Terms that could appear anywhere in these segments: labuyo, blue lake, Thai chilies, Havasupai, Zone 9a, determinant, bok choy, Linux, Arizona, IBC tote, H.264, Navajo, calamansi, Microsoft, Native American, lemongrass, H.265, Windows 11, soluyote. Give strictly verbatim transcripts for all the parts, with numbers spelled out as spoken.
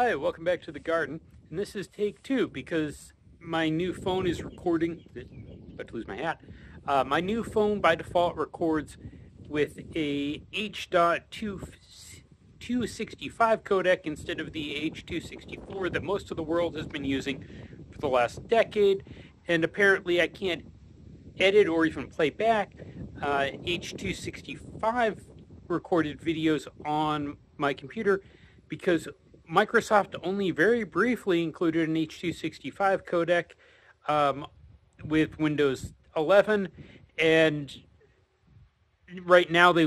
Hi, welcome back to the garden, and this is take two because my new phone is recording, about to lose my hat, uh, my new phone by default records with a H two sixty-five codec instead of the H two sixty-four that most of the world has been using for the last decade, and apparently I can't edit or even play back uh, H two sixty-five recorded videos on my computer because Microsoft only very briefly included an H two sixty-five codec um, with Windows eleven, and right now they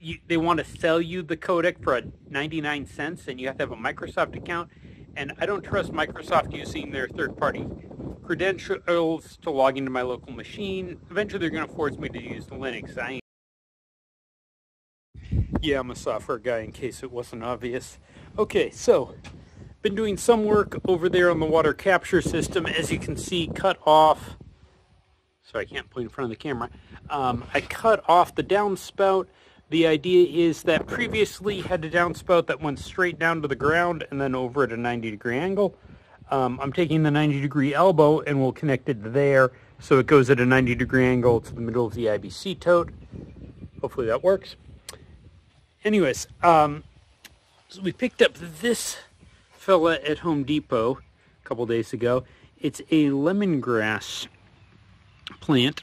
you, they want to sell you the codec for ninety-nine cents, and you have to have a Microsoft account. And I don't trust Microsoft using their third-party credentials to log into my local machine. Eventually, they're going to force me to use Linux. I yeah, I'm a software guy, in case it wasn't obvious. Okay, so been doing some work over there on the water capture system. As you can see, cut off, so I can't point in front of the camera, um, I cut off the downspout. The idea is that previously had a downspout that went straight down to the ground and then over at a ninety degree angle. Um, I'm taking the ninety degree elbow and we'll connect it there so it goes at a ninety degree angle to the middle of the I B C tote. Hopefully that works. Anyways, um, so we picked up this fella at Home Depot a couple days ago. It's a lemongrass plant.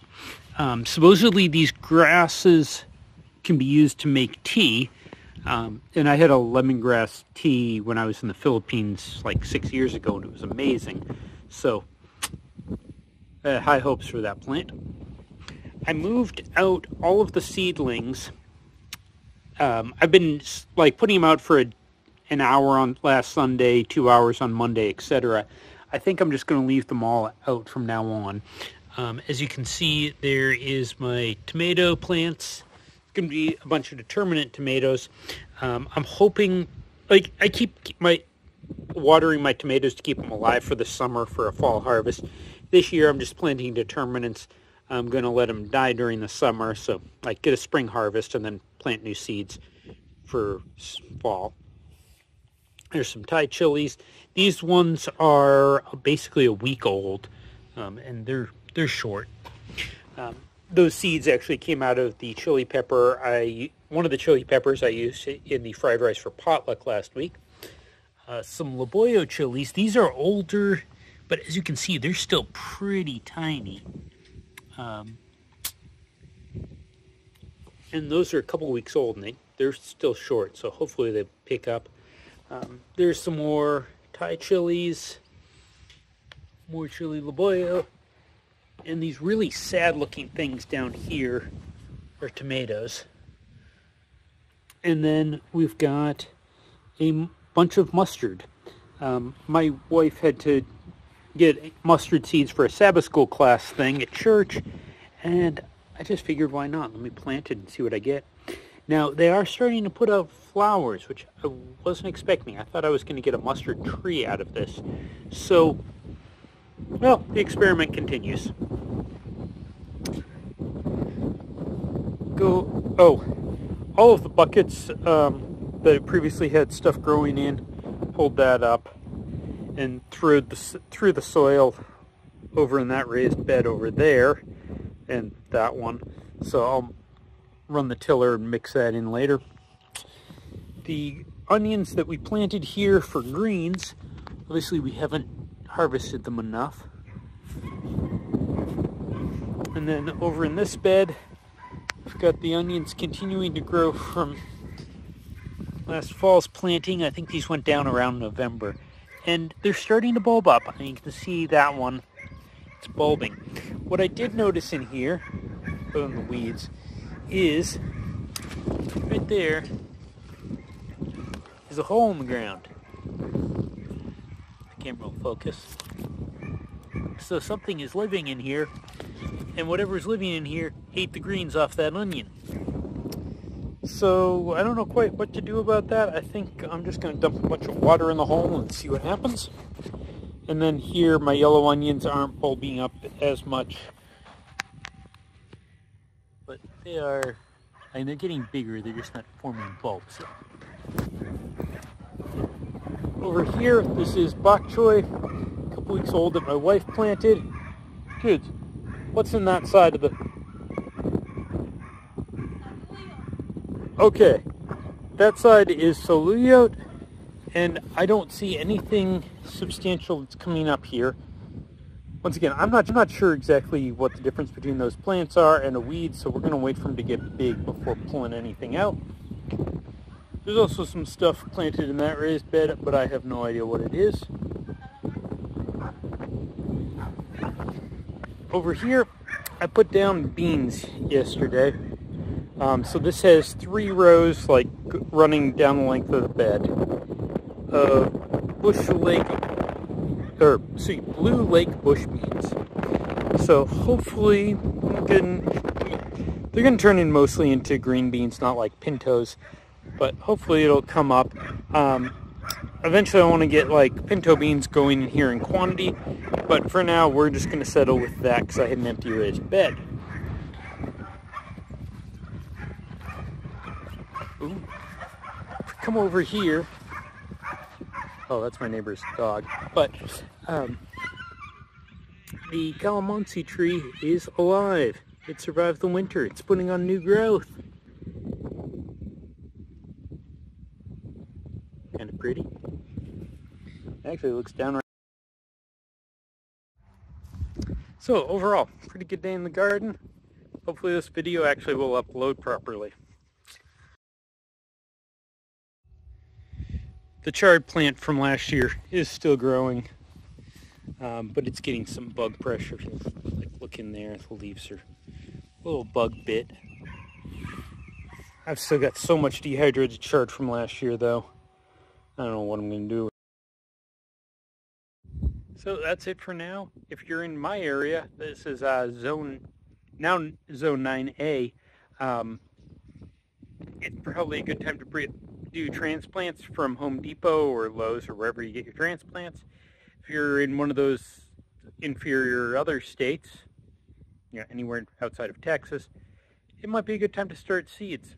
Um, supposedly these grasses can be used to make tea. Um, and I had a lemongrass tea when I was in the Philippines like six years ago, and it was amazing. So uh, high hopes for that plant. I moved out all of the seedlings. Um, I've been like putting them out for a, an hour on last Sunday, two hours on Monday, et cetera. I think I'm just going to leave them all out from now on. Um, as you can see, there is my tomato plants. It's going to be a bunch of determinant tomatoes. Um, I'm hoping, like, I keep, keep my watering my tomatoes to keep them alive for the summer for a fall harvest. This year, I'm just planting determinants. I'm going to let them die during the summer, so like get a spring harvest and then plant new seeds for fall. There's some Thai chilies. These ones are basically a week old, um, and they're they're short. Um, those seeds actually came out of the chili pepper. I one of the chili peppers I used in the fried rice for potluck last week. Uh, some labuyo chilies. These are older, but as you can see, they're still pretty tiny. Um, and those are a couple weeks old, and they, they're still short, so hopefully they pick up. Um, there's some more Thai chilies, more chili labuyo, and these really sad-looking things down here are tomatoes. And then we've got a bunch of mustard. Um, my wife had to get mustard seeds for a Sabbath school class thing at church, and I just figured why not. Let me plant it and see what I get. Now they are starting to put out flowers, which I wasn't expecting. I thought I was going to get a mustard tree out of this. So, well, the experiment continues. Go, oh, all of the buckets um, that I previously had stuff growing in, hold that up. And through the, through the soil over in that raised bed over there, and that one. So I'll run the tiller and mix that in later. The onions that we planted here for greens, obviously we haven't harvested them enough. And then over in this bed, I've got the onions continuing to grow from last fall's planting. I think these went down around November. And they're starting to bulb up. I mean, you can see that one, it's bulbing. What I did notice in here, in the weeds, is right there is a hole in the ground. The camera will focus. So something is living in here, and whatever's living in here ate the greens off that onion. So I don't know quite what to do about that. I think I'm just going to dump a bunch of water in the hole and see what happens. And then here my yellow onions aren't bulbing up as much. But they are, I mean, they're getting bigger, they're just not forming bulbs. Over here, this is bok choy, a couple weeks old that my wife planted. Kids, what's in that side of the... Okay, that side is soluyote, and I don't see anything substantial that's coming up here. Once again, I'm not, I'm not sure exactly what the difference between those plants are and a weed, so we're going to wait for them to get big before pulling anything out. There's also some stuff planted in that raised bed, but I have no idea what it is. Over here, I put down beans yesterday. Um, so this has three rows, like, running down the length of the bed. Uh, bush lake, or, see, blue lake bush beans. So hopefully, I'm getting, they're going to turn in mostly into green beans, not like pintos. But hopefully it'll come up. Um, eventually I want to get, like, pinto beans going in here in quantity. But for now, we're just going to settle with that because I had an empty raised bed. Ooh. Come over here. Oh, that's my neighbor's dog. But um, the calamansi tree is alive. It survived the winter. It's putting on new growth. Kind of pretty. Actually, it looks downright. So overall, pretty good day in the garden. Hopefully this video actually will upload properly. The chard plant from last year is still growing, um, but it's getting some bug pressure. If you like, look in there, the leaves are a little bug bit. I've still got so much dehydrated chard from last year, though. I don't know what I'm going to do. So that's it for now. If you're in my area, this is uh, zone now zone nine A. Um, it's probably a good time to breathe. Do transplants from Home Depot or Lowe's or wherever you get your transplants. If you're in one of those inferior other states, you know, anywhere outside of Texas, it might be a good time to start seeds.